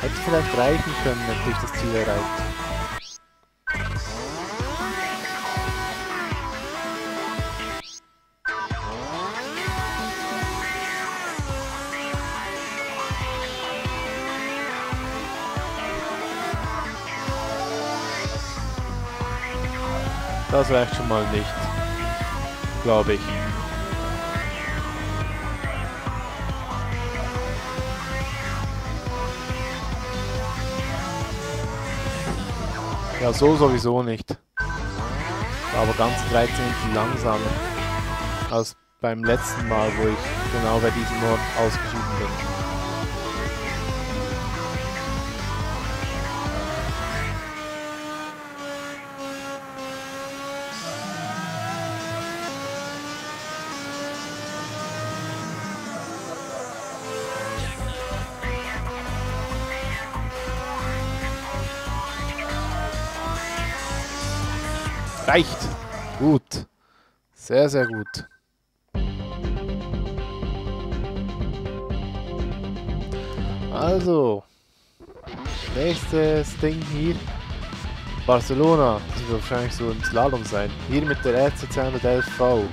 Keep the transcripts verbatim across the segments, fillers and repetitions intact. Hätte vielleicht reichen können, hätte ich das Ziel erreicht. Das reicht schon mal nicht, glaube ich. Ja, so sowieso nicht. Aber ganz dreizehn Minuten langsamer als beim letzten Mal, wo ich genau bei diesem Ort ausgeschieden bin. Reicht. Gut. Sehr, sehr gut. Also. Nächstes Ding hier. Barcelona. Das wird wahrscheinlich so ein Slalom sein. Hier mit der R Z Z hundertelf V.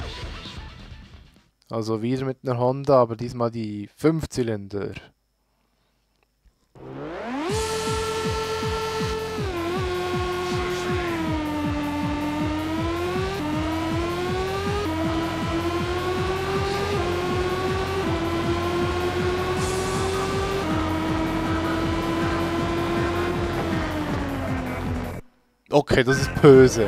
Also wieder mit einer Honda, aber diesmal die Fünfzylinder. Okay, das ist böse.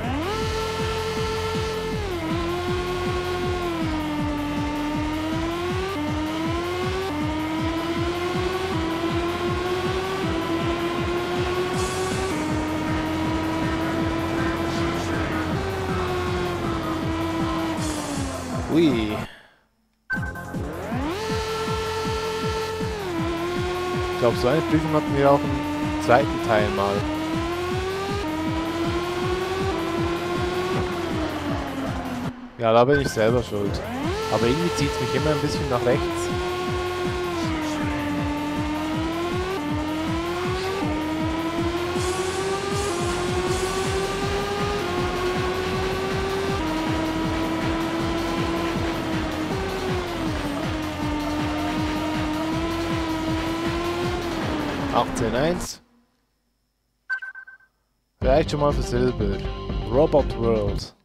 Ui. Ich glaube, so eine Prüfung hatten wir auch im zweiten Teil mal. Ja, da bin ich selber schuld. Aber irgendwie zieht es mich immer ein bisschen nach rechts. achtzehn eins. Vielleicht schon mal für Silber. Robot World.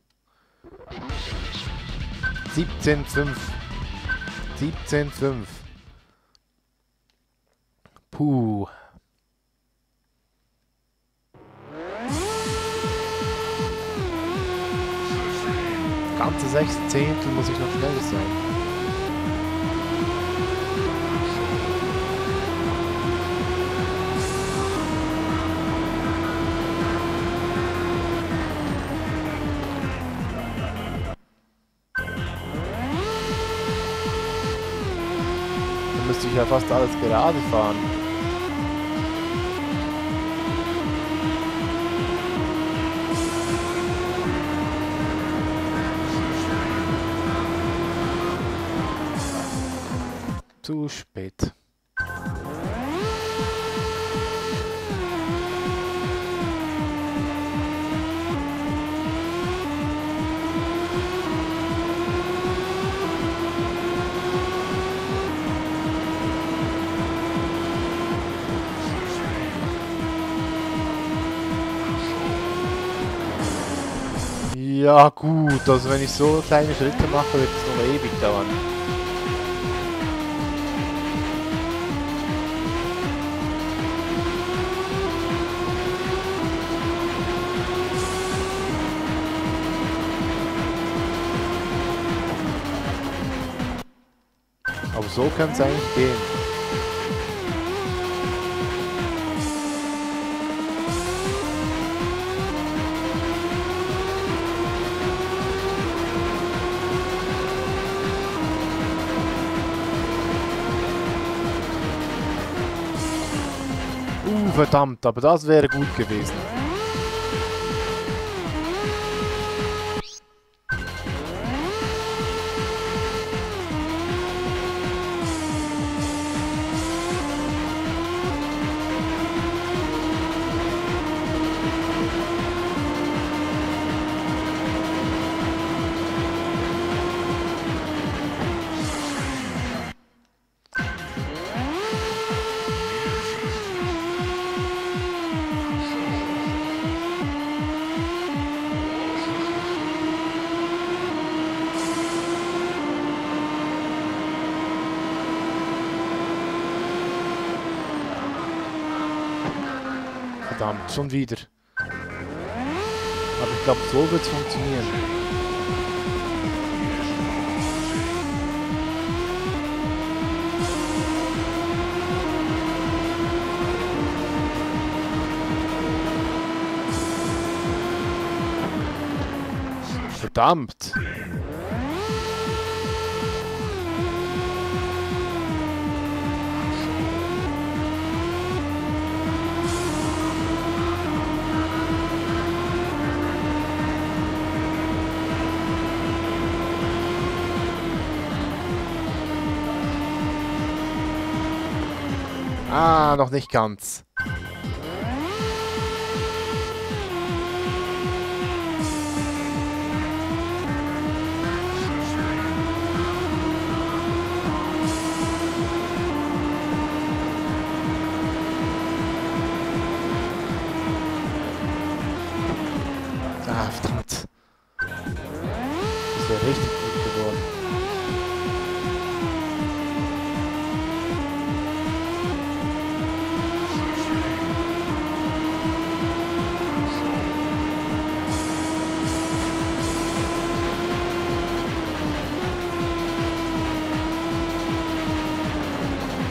siebzehn fünf. siebzehn fünf. Puh. Ganze sechs Zehntel muss ich noch schneller sein. Ich ja fast alles gerade fahren. Zu spät. Ja gut, also wenn ich so kleine Schritte mache, wird es noch ewig dauern. Aber so kann es eigentlich gehen. Verdammt, aber das wäre gut gewesen. Verdammt, schon wieder. Aber ich glaube, so wird es funktionieren. Verdammt! Ah, noch nicht ganz. Ah, verdammt. Das ist ja richtig gut geworden.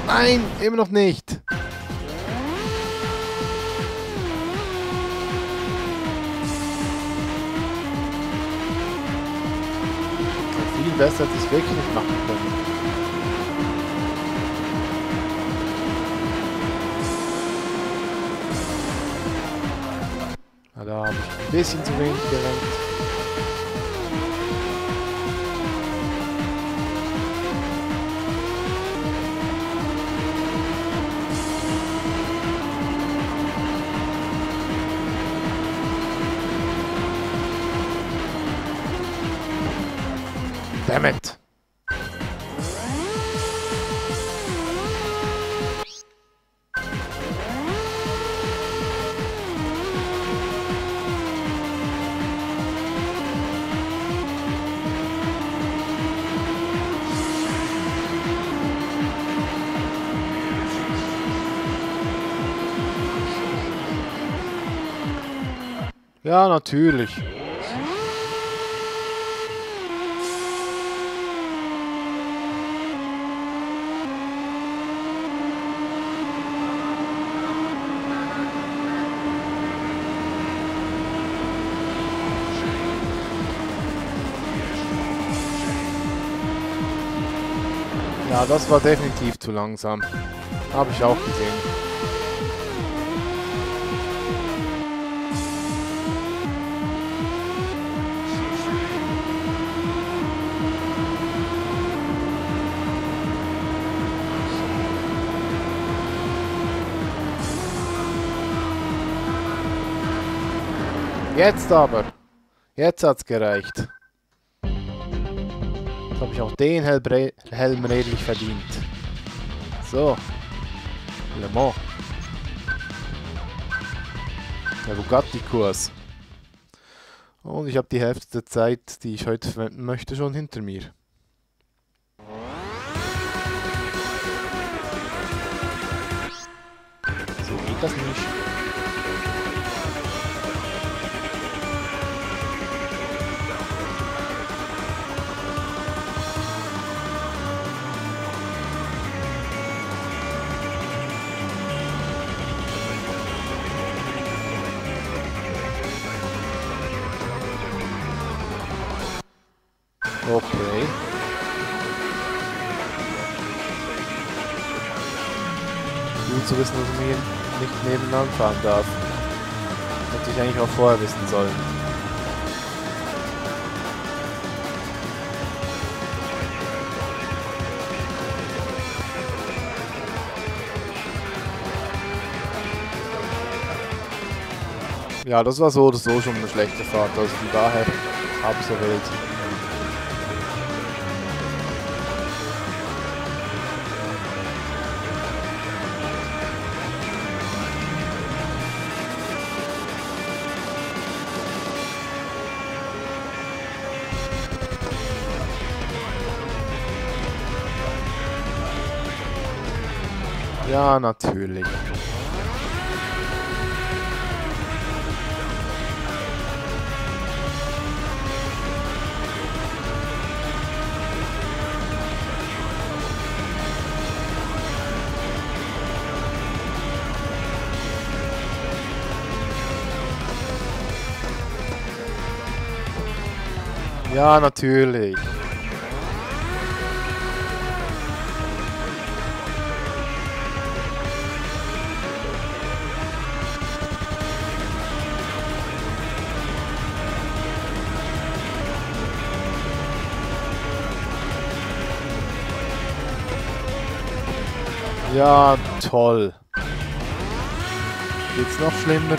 Nein, immer noch nicht. Viel besser hätte ich es wirklich nicht machen können. Na, da habe ich ein bisschen zu wenig gerannt. Damn it. Ja, natürlich. Ja, das war definitiv zu langsam. Habe ich auch gesehen. Jetzt aber. Jetzt hat's gereicht. Habe ich auch den Helbre Helm redlich verdient. So. Le Mans. Der Bugatti-Kurs. Und ich habe die Hälfte der Zeit, die ich heute verwenden möchte, schon hinter mir. So geht das nicht. Okay. Gut zu wissen, dass man hier nicht nebeneinander fahren darf. Hätte ich eigentlich auch vorher wissen sollen. Ja, das war so oder so schon eine schlechte Fahrt, also von daher absolviert. Ja, natürlich. Ja, natürlich. Ja, toll. Geht's noch schlimmer?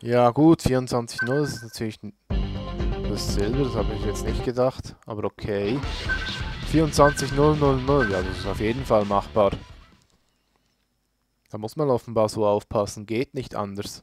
Ja gut, vierundzwanzig null ist natürlich das Silber, das habe ich jetzt nicht gedacht, aber okay. vierundzwanzig null null null, ja, das ist auf jeden Fall machbar. Da muss man offenbar so aufpassen, geht nicht anders.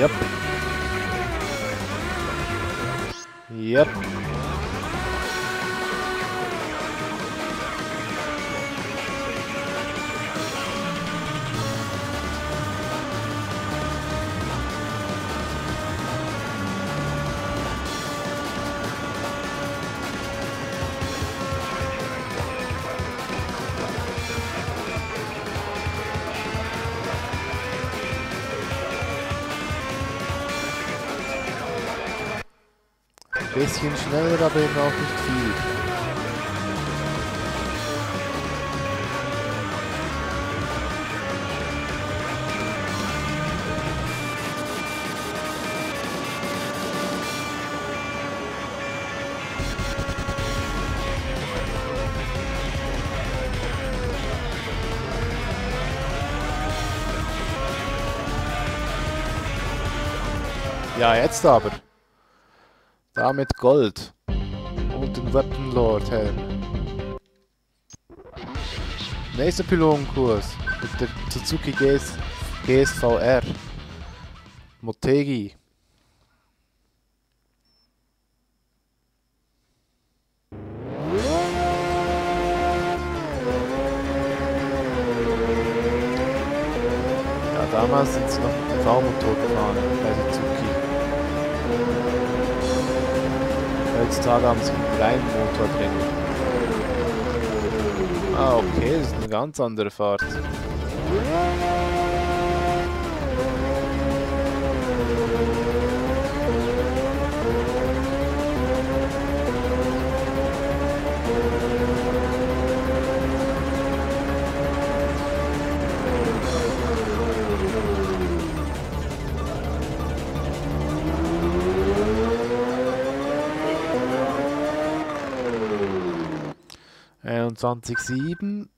Yep. Yep. Bisschen schneller, aber eben auch nicht viel. Ja, jetzt aber. Da mit Gold und den Weaponlord Helm. Nächster Pylonenkurs mit der Suzuki G S V R. Motegi. Ja, damals sind sie noch mit dem V-Motor gefahren bei Suzuki. Heutzutage haben sie einen kleinen Motor drin. Ah, okay, das ist eine ganz andere Fahrt. einundzwanzig sieben,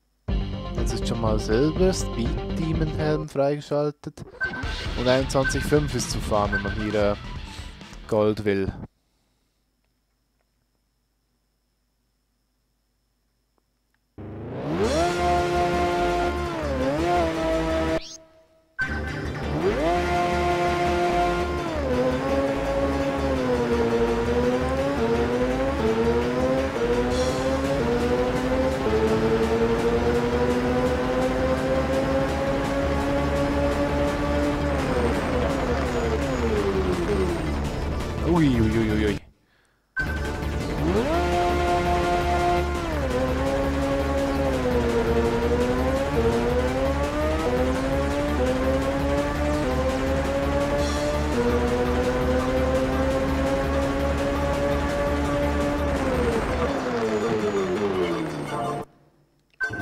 das ist schon mal Silber, Speed Demon Helm freigeschaltet und einundzwanzig fünf ist zu fahren, wenn man hier äh, Gold will. Uiuiuiui.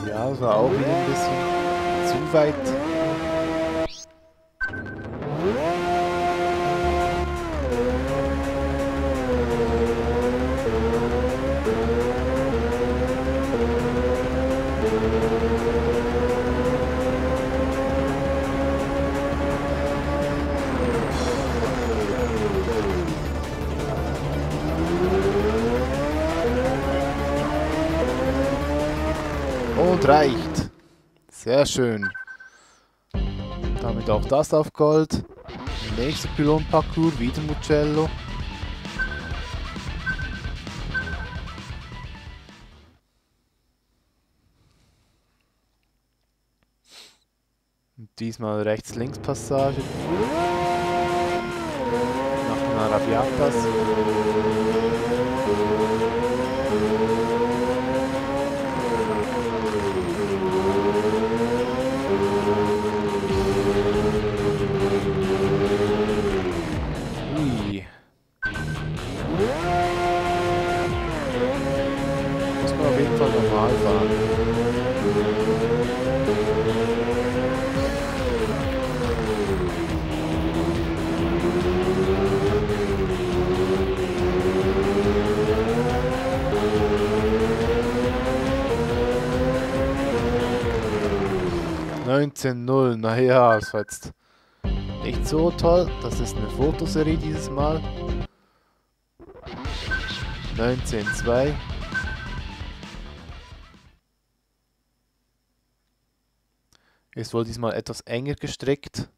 Ja, das war auch wieder ein bisschen zu weit. reicht. Sehr schön. Damit auch das auf Gold. Nächster Pylon-Parcours, wieder Mugello. Und diesmal Rechts-Links-Passage. Nach den Arabiatas. Ui. Muss man auf jeden Fall normal fahren. neunzehn null, naja, das war jetzt nicht so toll. Das ist eine Fotoserie dieses Mal. neunzehn zwei. Ist wohl diesmal etwas enger gestrickt.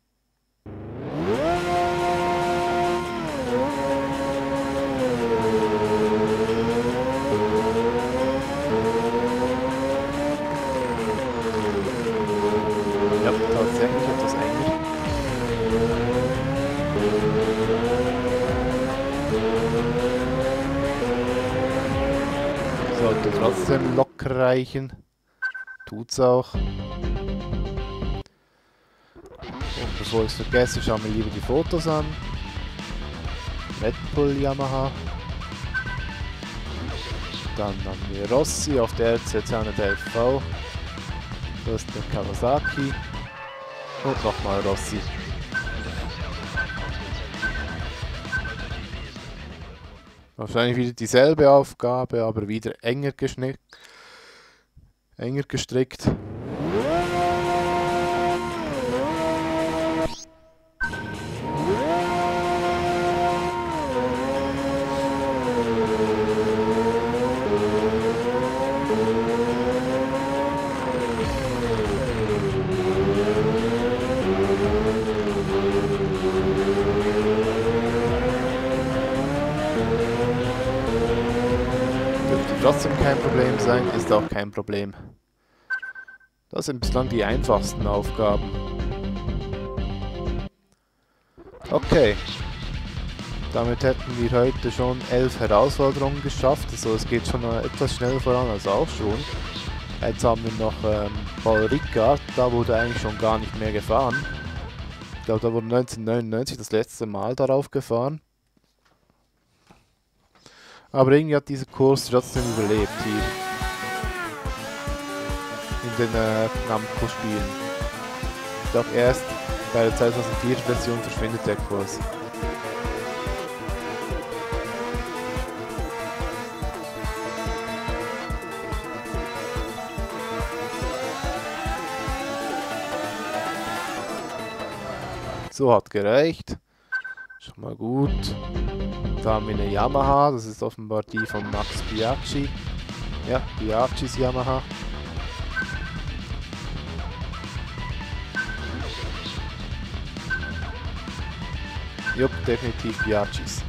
Sollte trotzdem locker reichen. Tut's auch. Und bevor ich es vergesse, schauen wir lieber die Fotos an. Red Bull Yamaha. Dann haben wir Rossi auf der R Z Z hundert F V. Das ist der Kawasaki. Und nochmal Rossi. Wahrscheinlich wieder dieselbe Aufgabe, aber wieder enger geschnickt, enger gestrickt. Trotzdem kein Problem sein, ist auch kein Problem. Das sind bislang die einfachsten Aufgaben. Okay. Damit hätten wir heute schon elf Herausforderungen geschafft. Also es geht schon etwas schneller voran als auch schon. Jetzt haben wir noch ähm, Paul Ricard. Da wurde eigentlich schon gar nicht mehr gefahren. Ich glaube, da wurde neunzehnhundertneunundneunzig das letzte Mal darauf gefahren. Aber irgendwie hat dieser Kurs trotzdem überlebt hier in den äh, Namco-Spielen. Ich glaube erst bei der zweitausendvier-Version verschwindet der Kurs. So, hat gereicht. Schon mal gut. Da haben wir eine Yamaha, das ist offenbar die von Max Biaggi. Ja, Biaggi's Yamaha. Jupp, definitiv Biaggi's.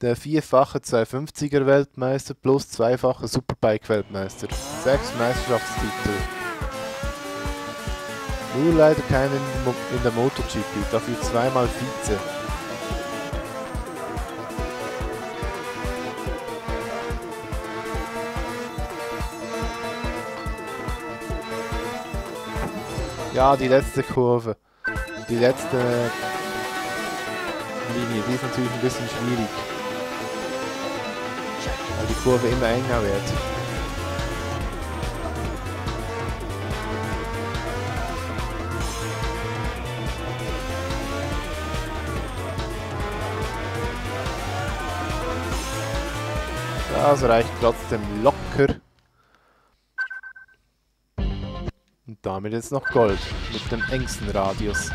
Der vierfache zweihundertfünfziger Weltmeister plus zweifache Superbike-Weltmeister. Sechs Meisterschaftstitel. Nur leider keinen in der MotoGP, dafür zweimal Vize. Ja, die letzte Kurve. Die letzte Linie, die ist natürlich ein bisschen schwierig. Weil die Kurve immer enger wird. Das reicht trotzdem locker. Und damit jetzt noch Gold mit dem engsten Radius.